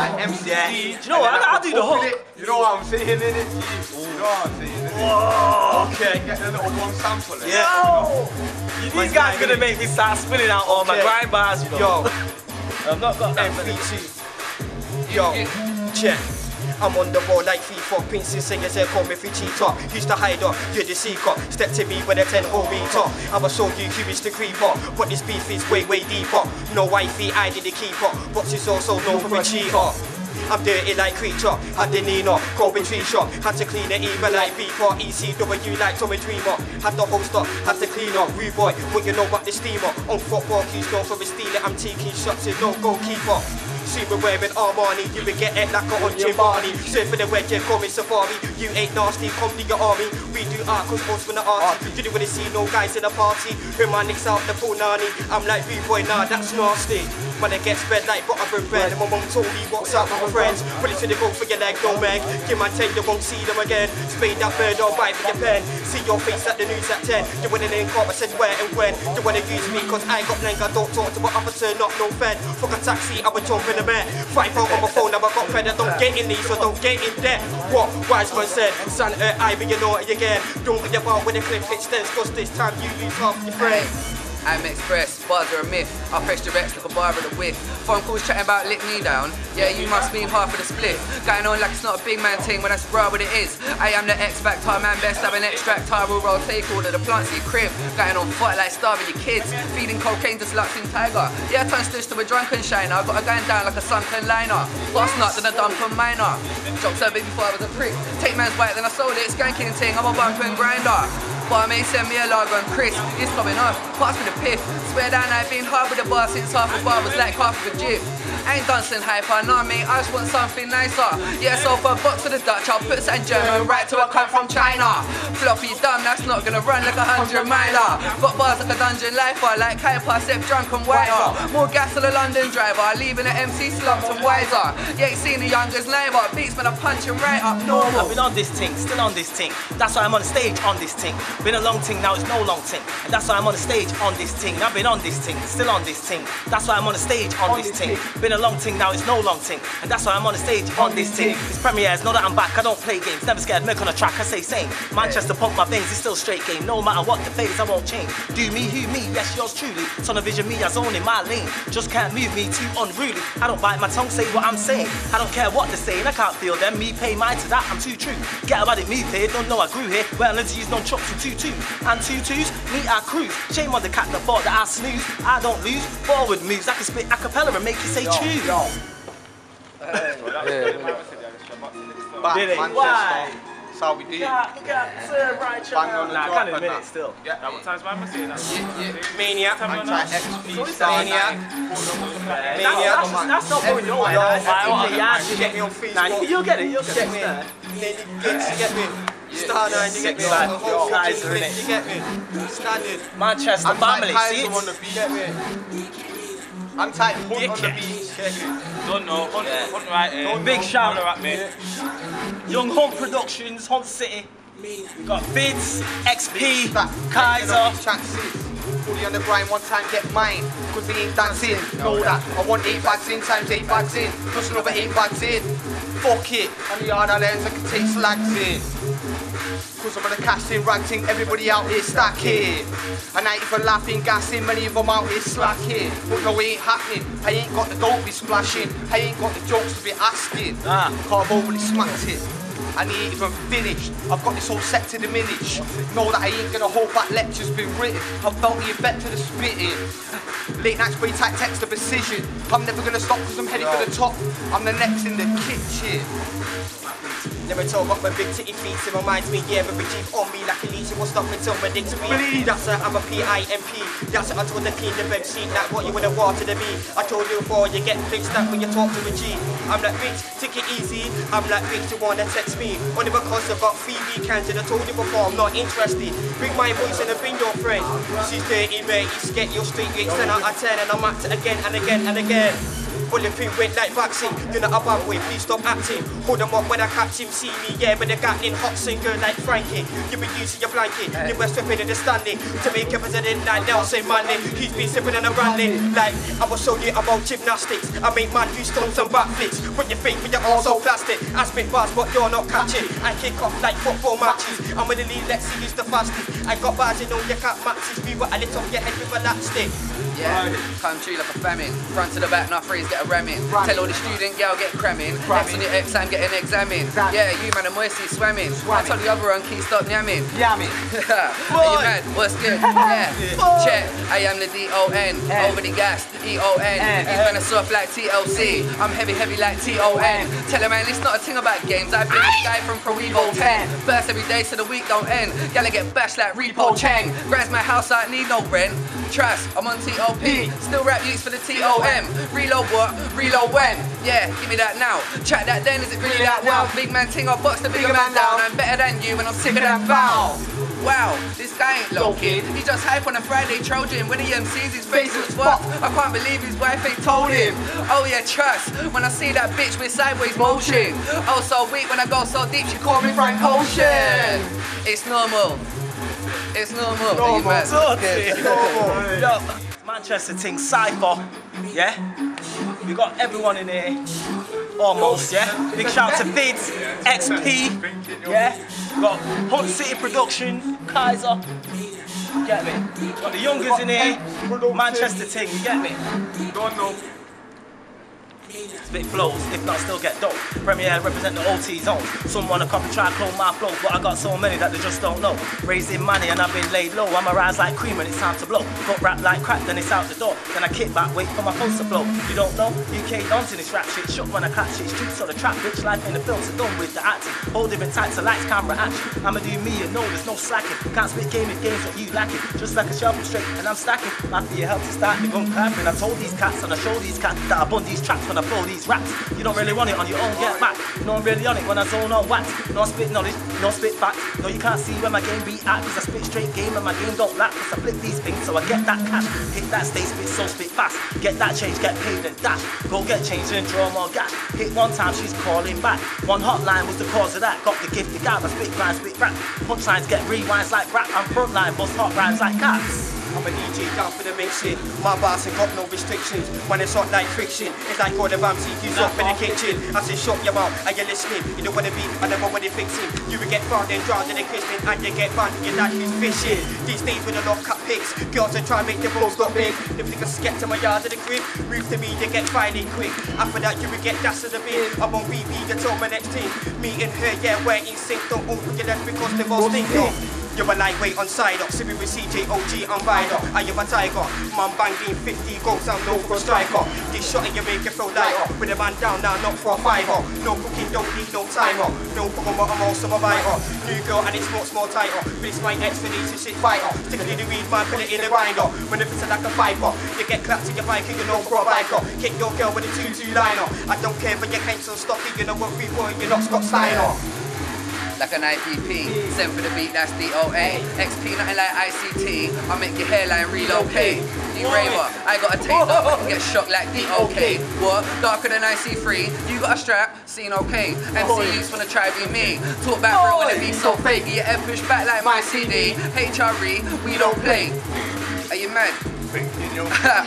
like MCS. You know what? I'll do the hook. You know what I'm saying, innit? You know what I'm saying, innit? Okay. Get the little one sample, innit? Yeah. These guys are gonna make me start spinning out all my grind bars, you know? Yo. I've not got MCT. Yo. Check. I'm on the ball like FIFA, Pinson singers they call me for cheater. Used to hide up, you're the seeker. Step to me with a 10-hole meter. I'ma show you who is the creeper. But this beef is way, way deeper. No wifey, I did the keeper. But she's also known for a cheater. I'm dirty like creature, had the Nina, Corbin tree shop. Had to clean it even like Beeper, ECW like Tommy Dreamer. Had the host up, had to clean up, rude boy, what you know about the steamer. On football, he's known for a stealer, I'm taking shots, it no goalkeeper. See me wearing Armani, you would get it like a hunching Barney. Surfing the wedge, yeah, call me Safari. You ain't nasty, come to your army. We do art, cause most from the arty. You don't wanna see no guys in a party. When my nicks out the pool nanny, I'm like rude boy, nah, that's nasty. Man, I get sped like butter and bread. And my mum told me what's up with my friends. Put it to the goal for your leg, no meg. Give my 10, you won't see them again. Spade that bird, I'll bite for your pen. See your face at the news at 10. You wanna name card, I said where and when. You wanna use me, cause I got length. I don't talk to my officer, not no fed. Fuck a taxi, I would jump in the man. Fight out on my phone, I've got fed. I don't get in these, so don't get in there. What? Wise man said, Santa, I be your naughty again. Don't be about when the clip extends, cause this time you lose half your friends. I'm express, bars are a myth. I press the reps like a bar with a whiff. Phone calls chatting about lit me down. Yeah, you must mean half of the split. Going on like it's not a big man team when I spray what it is. I am the X-Factor man, best have an extract. I will roll take all of the plants in your crib. Going on fight like starving your kids. Feeding cocaine just like in Tiger. Yeah, I turn stitch to a drunken shiner. I got a going down like a sunken liner. Last night than a dunken miner. Dropped so big before I was a prick. Take man's white then I sold it. Skanking ting, I'm a bumping grinder. But I may send me a lager and Chris, it's coming off, pass me the piff. Swear down I've been hard with the bar since half a bar was like half of a jib. I ain't dancing hyper, nah mate, I just want something nicer. Yeah, so for a box of the Dutch, I'll put something German right till I come from China. Floppy dumb, that's not gonna run like a 100 miler. Got bars like a dungeon lifer, like hyper, step drunk and wider. More gas than a London driver, leaving the MC slumped and wiser. You ain't seen the youngest neighbor, beats man, I punch him right up normal. I've been on this ting, still on this ting, that's why I'm on stage on this ting. Been a long ting, now it's no long ting. And that's why I'm on the stage on this ting. I've been on this ting, still on this ting. That's why I'm on the stage on this ting. Been a long ting, now it's no long ting. And that's why I'm on the stage on this ting. It's Premiairz, know that I'm back, I don't play games. Never scared, milk on a track, I say same. Manchester pump my veins, it's still straight game. No matter what the phase, I won't change. Do me, who me, yes yours truly. Son of vision, me, I zone in my lane. Just can't move me, too unruly. I don't bite my tongue, say what I'm saying. I don't care what they're saying, I can't feel them. Me pay mine to that, I'm too true. Get about it, move here, don't know I grew here. Well, I learned to use no chops and tutus, me I cruise. Shame on the cat that thought that I snooze. I don't lose, forward moves. I can spit a cappella and make you say choose. Why? That's how we do it. Bang on the drop and that. Yeah, that was times by myself. Maniac. Maniac. That's not going on. You get me on Facebook. You'll get it, you'll get me. Get me. Star9, you get me, man. Guys, you get me. Standard. Manchester family, see it? I'm tight, hunt on the beach. Don't know, hunt right here. Big shout out at me. Young Hunt Productions, Hunt City. We got Fidz, XP, Kaiser. Fully on the grind, one time get mine, cause they ain't dancing, know that. I want 8 bags in, times 8 bags in, plus another 8 bags in. Fuck it, on the yard I learned I can take slags in. Cause I'm on the cash in, rags in, everybody out here stacking. And I ain't even laughing, gassing, many of them out here slacking. But no, it ain't happening, I ain't got the dope be splashing, I ain't got the jokes to be asking. Carve overly smacked it. And he ain't even finished. I've got this whole set to diminish. Know that I ain't gonna hold back, lectures been written. I've felt the effect of the spitting. Late nights, way tight text of precision. I'm never gonna stop cause I'm heading for the top. I'm the next in the kitchen. Never talk about my big titty feet. It reminds me, yeah, but we keep on me like a leech. It will stop until my dick to me. That's it, I'm a PIMP. That's it, I told the kingdom MC. Like what you wanna water to me. I told you before, you get fixed up when you talk to a G. I'm like, bitch, take it easy. I'm like, bitch, you wanna text me. Only because I've got 3 weekends and I told you before, I'm not interested. Bring my voice and I bring your friend. She's dirty, mate. You get your street rates 10 out of 10 and I'm at it again and again and again. Bulletproof went like vaccine. You're not a bad boy, please stop acting. Hold him up when I catch him, see me, yeah, but the Gatlin hot singer like Frankie. You been using your blanket, you were stripping in the standing to make a president like Nelson Mandela. He's been sipping and a running like I was so new about gymnastics. I make man do stunts and backflips. Put your feet with your arms so plastic. I spit bars, but you're not catching. I kick off like football matches. I'm with the lead, let's see who's the fastest. I got bars in all your cat matches. We were a little get head with a lapstick. Yeah, come true like a famine. Front to the back, now freeze, get a ram in. Tell all the student girl get cramming. Next on your exam, get an examin. Yeah, you man, a moisty swamming. I told the other one, keep stop yamming. Yamming. Are you mad? What's good? Yeah. Check, I am the D-O-N. Over the gas, E-O-N. He's man, a soft like TLC. I'm heavy, heavy like T-O-N. Tell him, man, it's not a thing about games. I've been this guy from Evo 10. First every day so the week don't end. Gala get bashed like Repo Chang. Grabs my house, I need no rent. Trust, I'm on TOP. Still rap use for the TOM. Reload what? Reload when? Yeah, give me that now. Chat that then, is it really that well? Big man ting, I'll box the bigger man down. I'm better than you and I'm sicker than foul. Wow, this guy ain't low kid. He just hype on a Friday Trojan. When he MCs his face was fucked. I can't believe his wife ain't told him. Oh yeah, trust. When I see that bitch with sideways motion. Oh so weak when I go so deep she called me Frank Ocean. It's normal. It's normal. Normal. Yo, Manchester ting cypher. Yeah? We got everyone in here. Almost, yeah? Big shout to Fidz, XP, yeah? We got Hunt City Production, Kaiser, you get me? We got the youngers in here, Manchester ting, you get me? Don't know. It's a bit flows, if not still get dope. Premiairz represent the OT zone. Some wanna copy, try and clone my flow, but I got so many that they just don't know. Raising money and I've been laid low. I'ma rise like cream and it's time to blow. Got rap like crap, then it's out the door. Then I kick back, wait for my phones to blow. You don't know? UK dance in this rap shit. Shook when I catch it, streets on the trap. Bitch life in the film, so done with the acting. Whole different types of lights, camera action. I'ma do me and no, there's no slacking. Can't spit game if game's what you lacking. Just like a sharp straight and I'm stacking. After your help to start, they gun clapping. I told these cats and I showed these cats that I bun these traps when I blow these raps. You don't really want it on your own, get back. No, I'm really on it when I zone on wax. No, I spit knowledge, no spit facts. No, you can't see where my game be at, cause I spit straight game and my game don't lack. Cause I flip these things so I get that cash. Hit that stage, spit so spit fast. Get that change, get paid and dash. Go get changed and draw more gas. Hit one time, she's calling back. One hotline was the cause of that. Got the gift, the gab. I spit grind, spit rap. Punchlines get rewinds like rap. I'm frontline, bust hot rhymes like cats. I'm an EJ down for the mixing. My bars ain't got no restrictions. When it's hot like friction, it's like all the Ramsey use up in the kitchen. I say shut your mouth, are you listening? You don't wanna be, I never wanna fix it. You will get found and drowned in a Christmas, and you get found in your dad who's fishing. These days with a lot cut pics, girls are trying to make the balls look big. Them niggas get to my yard in the crib, move to me, they get finding quick. After that you will get dashed in the bin. I'm on BB until my next team. Me and her, yeah, we're in sync. Don't open your left because they're all stinking. You're a lightweight on side-up, sipping with CJ, OG, I'm wide-up. I am a tiger, man banging 50 goals, I'm no good striker. This shot and you make it flow lighter. With a man down now, not for a fiver. No cooking, don't need no timer. No problem, but I'm also a biter. New girl and it's not small tighter. But it's my ex for these and shit fighter. Stick it in the weed, man, put it in the grinder. When it's like a fiber, you get clapped in your bike and you know for a biker. Kick your girl with a 2-2 liner. I don't care but you can't so stocky, you know what we want, you're not Scott Steiner. Like an IPP, send for the beat, that's DOA. XP, nothing like ICT. I make your hairline relocate. You raver, I got a taste up, I can get shocked like DOK. What? Darker than IC3. You got a strap, seen okay. MC youths wanna try be me. Talk back, bro, wanna be so fake. You get pushed back like my CD. HRE, we don't play. Are you mad?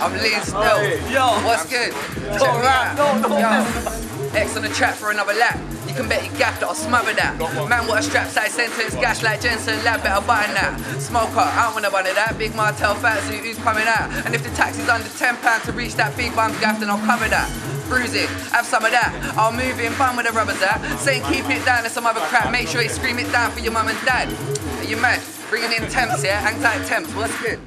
I'm lean still. Yo, what's good? Yo, X on the track for another lap. You can bet you gaff that I'll smother that. Man, what a strap side sentence, gash like Jensen Lab, better button that. Smoker, I don't wanna bun it that. Big Martel Fatsu, who's coming out? And if the tax is under £10 to reach that big bum gaff, then I'll cover that. Bruising, have some of that. I'll move in, bum with the rubbers at. Saying keep it down and some other crap. Make sure you scream it down for your mum and dad. Are you mad? Bringing in temps, yeah? Hang tight temps, what's good?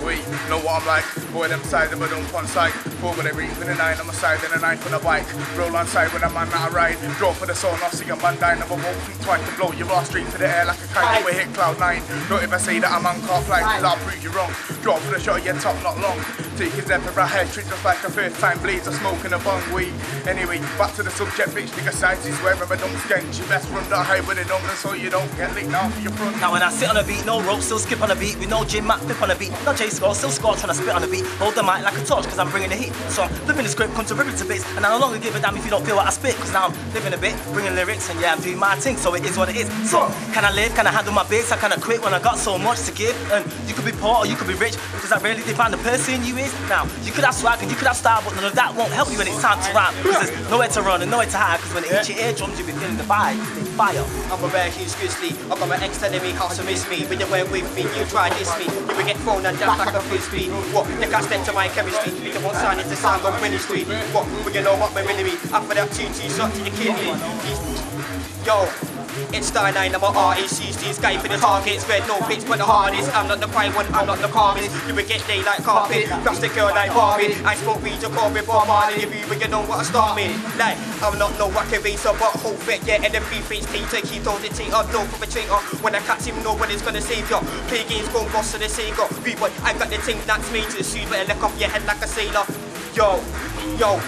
Wait, know what I'm like? Boy, them side, but don't want sight. Boy, with every even a nine on my side, and a nine for the bike. Roll on side with a man that I ride. Draw for the soul, I'll see a man die. Never walk feet twice to blow your ass straight to the air like a kite. You will hit cloud 9. Not if I say that a man can't fly, I'll prove you wrong. Draw for the shot of your top, not long. Take his effort right head, treat just like a first time blaze of smoke in a bong weed. Anyway, back to the subject, bitch, nigga sides is wherever I don't skank. You best run that high with it on, so you don't get licked out for your front. Now when I sit on a beat, no rope, still skip on a beat. With no gym mat, flip on a beat. Now Jay Score, still score, trying to spit on the beat. Hold the mic like a torch, cause I'm bringing the heat. So I'm living the script, contributing to bits. And I no longer give a damn if you don't feel what I spit. Cause now I'm living a bit, bringing lyrics, and yeah, I'm doing my thing, so it is what it is. So, can I live, can I handle my bits? I kinda quit when I got so much to give. And you could be poor or you could be rich, because that really defines the person you is. Now, you could have swag and you could have style, but none of that won't help you when it's time to rhyme. Cause there's nowhere to run and nowhere to hide, cause when it hits your eardrums, you'll be feeling the vibe. Fire. I'm a rare huge grizzly, I've got my ex-enemy, how to miss me. When you weren't with me, you try this me. You will get thrown and down like a frisbee. What? They can't step to my chemistry. You don't want sign, it's a sign of ministry. What? Well, you know what, my enemy. After that two shot to the kidney. Yo, it's Star9, I'm a RAC's sky for the targets. Red no pitch, but the hardest. I'm not the prime one, I'm not the calmest. You will get laid like carpet, crush the girl like Barbie. I smoke weed, you call me Bob Marley. If you will know what I start with. Like, I'm not no wacky racer, but whole fit, yeah, and the free face Peter. Keep those the tater, no for a traitor. When I catch him, no one is gonna save you. Play games, go boss to the savior. Reboot, I got the thing that's made to shoot, better look off your head like a sailor. Yo,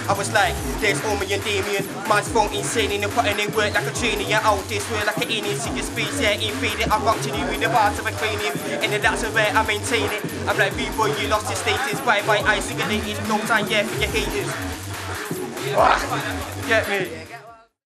I was like, there's Omi and Damien. Man's phone insane and putting in work like a trainer. Yeah, out this way like an alien. See your space, yeah, invaded. I'm up to you with the bars of a cranium. And then that's where I maintain it. I'm like, B-boy, you lost your status. Bye-bye, I see your latest. No time, yeah, for your haters. Get me?